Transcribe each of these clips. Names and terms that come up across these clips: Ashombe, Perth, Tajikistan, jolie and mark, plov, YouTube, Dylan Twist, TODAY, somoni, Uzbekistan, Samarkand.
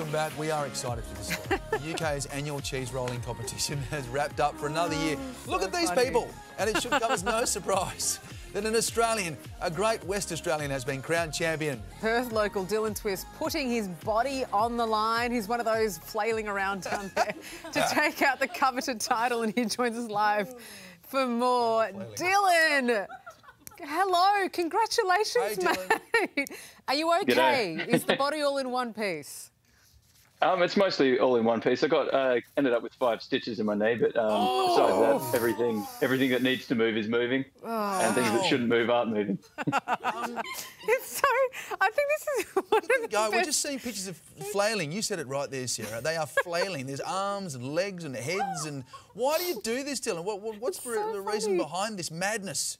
welcome back. We are excited for this one. The UK's annual cheese rolling competition has wrapped up for another year. Look at these people. And it should come as no surprise that an Australian, a great West Australian, has been crowned champion. Perth local Dylan Twist putting his body on the line. He's one of those flailing around down there to take out the coveted title, and he joins us live for more. Dylan! Hello, congratulations, hey, mate. Are you okay? Is the body all in one piece? It's mostly all in one piece. I got ended up with 5 stitches in my knee, but besides that, everything that needs to move is moving, and things that shouldn't move aren't moving. I think this is one of the best. We're just seeing pictures of flailing. You said it right there, Sarah. They are flailing. There's arms and legs and heads. And why do you do this, Dylan? What's the reason behind this madness?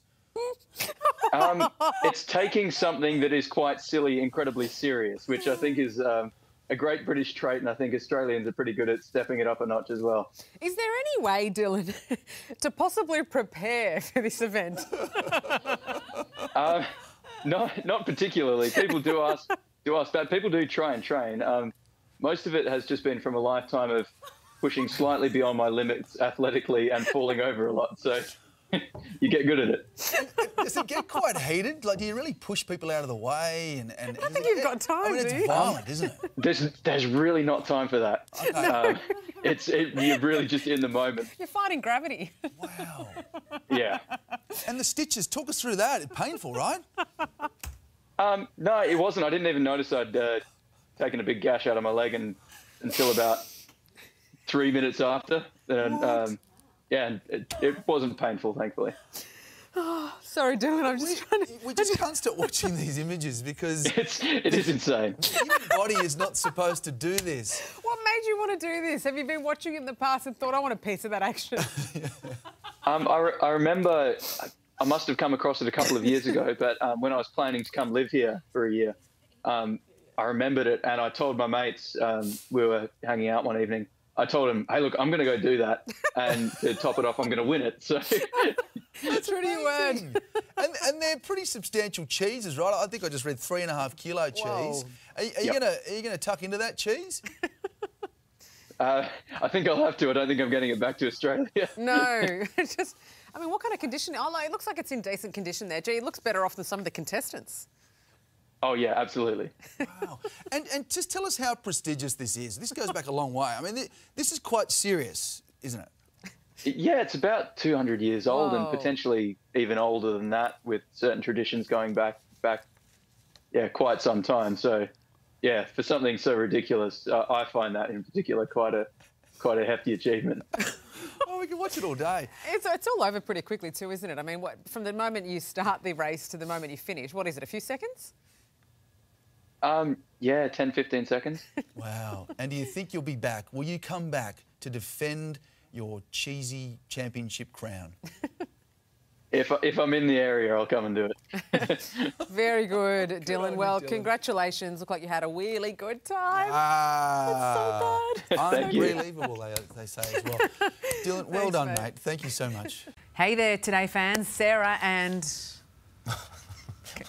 It's taking something that is quite silly, incredibly serious, which I think is a great British trait, and I think Australians are pretty good at stepping it up a notch as well. Is there any way, Dylan, to possibly prepare for this event? Not particularly. People do ask that. People do try and train. Most of it has just been from a lifetime of pushing slightly beyond my limits athletically and falling over a lot, so... You get good at it. Does it get quite heated? Like, do you really push people out of the way? And I think you've got time, dude. I mean, it's violent, isn't it? There's really not time for that. Okay. No. You're really just in the moment. You're fighting gravity. Wow. Yeah. And the stitches, talk us through that. It's painful, right? No, it wasn't. I didn't even notice I'd taken a big gash out of my leg until about 3 minutes after. Yeah, and it wasn't painful, thankfully. Oh, sorry, Dylan, I'm just trying to... We just can't stop watching these images because... It is insane. The human body is not supposed to do this. What made you want to do this? Have you been watching it in the past and thought, I want a piece of that action? I remember I must have come across it a couple of years ago, but when I was planning to come live here for a year, I remembered it and I told my mates, we were hanging out one evening, I told him, hey, look, I'm going to go do that, and to top it off, I'm going to win it. So that's pretty word. And they're pretty substantial cheeses, right? I think I just read 3.5 kilo cheese. Are you going to tuck into that cheese? I think I'll have to. I don't think I'm getting it back to Australia. No, just, I mean, what kind of condition? Oh, like, it looks like it's in decent condition there. Gee, it looks better off than some of the contestants. Oh, yeah, absolutely. Wow. And just tell us how prestigious this is. This goes back a long way. I mean, this is quite serious, isn't it? Yeah, it's about 200 years old and potentially even older than that, with certain traditions going back, yeah, quite some time. So, yeah, for something so ridiculous, I find that in particular quite a hefty achievement. We can watch it all day. It's all over pretty quickly too, isn't it? I mean, from the moment you start the race to the moment you finish, what is it, a few seconds? Yeah, 10, 15 seconds. Wow. And do you think you'll be back? Will you come back to defend your cheesy championship crown? If I'm in the area, I'll come and do it. Very good, Dylan. Well, congratulations. Look like you had a really good time. That's so good. Unbelievable, they say as well. Dylan, well done, mate. Thank you so much. Hey there, Today fans. Sarah and...